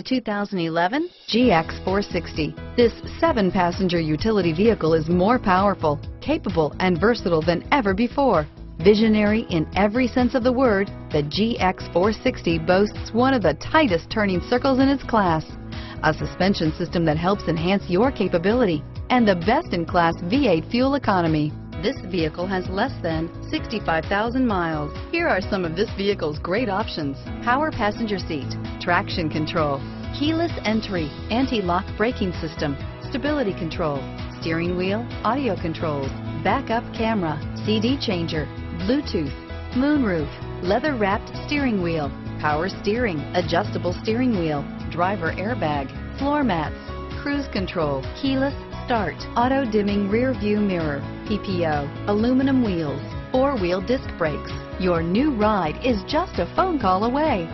The 2011 GX460. This 7-passenger utility vehicle is more powerful, capable, and versatile than ever before. Visionary in every sense of the word, the GX460 boasts one of the tightest turning circles in its class, a suspension system that helps enhance your capability, and the best-in-class V8 fuel economy. This vehicle has less than 65,000 miles. Here are some of this vehicle's great options: power passenger seat, traction control, keyless entry, anti-lock braking system, stability control, steering wheel audio controls, backup camera, CD changer, Bluetooth, moonroof, leather-wrapped steering wheel, power steering, adjustable steering wheel, driver airbag, floor mats, cruise control, keyless start, auto-dimming rear view mirror, PPO, aluminum wheels, 4-wheel disc brakes. Your new ride is just a phone call away.